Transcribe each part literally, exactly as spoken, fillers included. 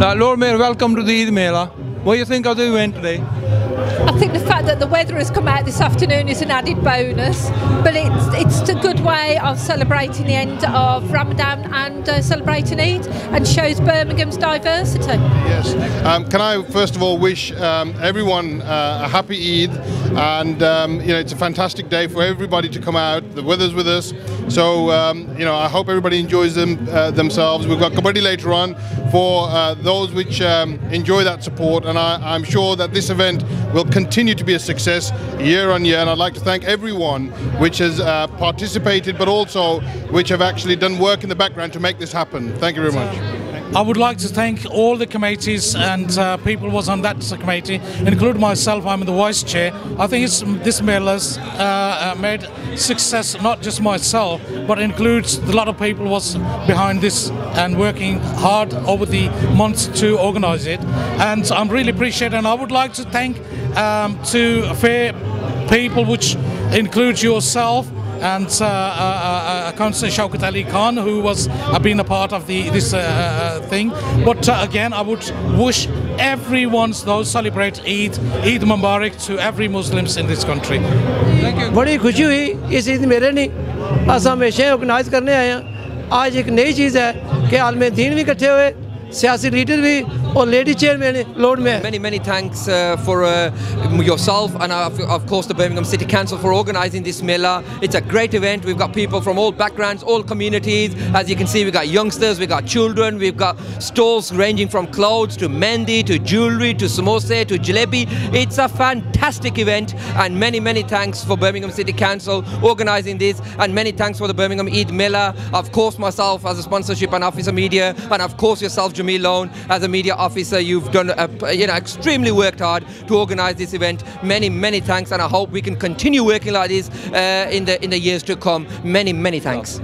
Uh, Lord Mayor, welcome to the Eid Mela. What do you think of the event today? I think the fact that the weather has come out this afternoon is an added bonus, but it's, it's a good way of celebrating the end of Ramadan and uh, celebrating Eid, and shows Birmingham's diversity. Yes. Um, can I first of all wish um, everyone uh, a happy Eid, and um, you know, it's a fantastic day for everybody to come out. The weather's with us, so um, you know, I hope everybody enjoys them uh, themselves. We've got kabaddi later on for uh, those which um, enjoy that support, and I, I'm sure that this event will continue to be a success year on year, and I'd like to thank everyone which has uh, participated, but also which have actually done work in the background to make this happen. Thank you very much. I would like to thank all the committees and uh, people who was on that committee, including myself. I'm the vice chair. I think it's, this mela's uh, made success, not just myself, but includes a lot of people who was behind this and working hard over the months to organise it. And I'm really appreciative, and I would like to thank um, to fair people, which includes yourself, and uh, uh, uh, Councillor Shaukat Ali Khan, who was uh, been a part of the this uh, uh, thing. But uh, again, I would wish everyone those celebrate Eid, Eid Mubarak to every Muslims in this country. Thank you. बड़ी खुशी हुई इस ईद मेले ने असा हमेशा organise करने आए हैं. आज एक नई चीज़ है कि आलम दीन भी इकट्ठे हुए, Siasi leader bhi aur lady chairman Lord Mayor. Many many thanks uh, for uh, yourself and uh, of course the Birmingham City Council for organising this Mela. It's a great event. We've got people from all backgrounds, all communities. As you can see, we've got youngsters, we've got children, we've got stalls ranging from clothes to mehndi to jewellery to samosa to jalebi. It's a fantastic event, and many many thanks for Birmingham City Council organising this, and many thanks for the Birmingham Eid Mela. Of course myself as a sponsorship and officer media, and of course yourself Jamil Lone, as a media officer. You've done, uh, you know, extremely worked hard to organise this event. Many, many thanks, and I hope we can continue working like this uh, in the in the years to come. Many, many thanks.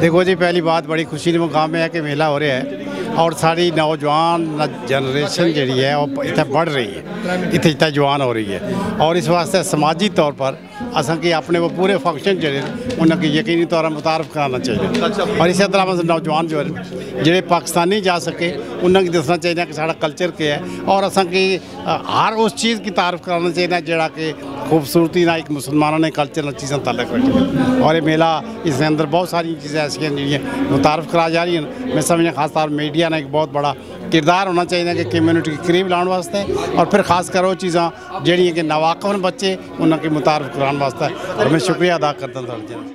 देखो जी, पहली बात बड़ी खुशी के मुकाम में है कि मेला हो रहा है, और सारी नौजवान जनरेशन जड़ी है और इतना बढ़ रही है, इतनी इतना जवान हो रही है, और इस वास्ते सामाजिक तौर पर असा कि अपने वो पूरे फंक्शन जड़े उनके यकीनी तौर पर मुतारफ़ कराना चाहिए, और इसी तरह से नौजवान जो है जड़े पाकिस्तानी जा सके उन्हें दसना चाहिए कि साड़ा कल्चर क्या है, और असा कि हर उस चीज़ की तारीफ कराना चाहिए जड़ा कि खूबसूरती ना एक मुसलमानों ने कल्चर चीज़ तलक रखी, और ये मेला इसके अंदर बहुत सारी चीज़ें ऐसी हैं जी मुतारफ़ करा जा रही हैं. मैं समझना खास तौर मीडिया ने एक बहुत बड़ा किरदार होना चाहिए कि कम्यूनिटी के करीब लाने वास्ते, और फिर खास करो चीज़ा जड़ियाँ कि नावाकफ बच्चे उन्होंने मुतारफ़ कराने वास्ते. और मैं शुक्रिया अदा करता था.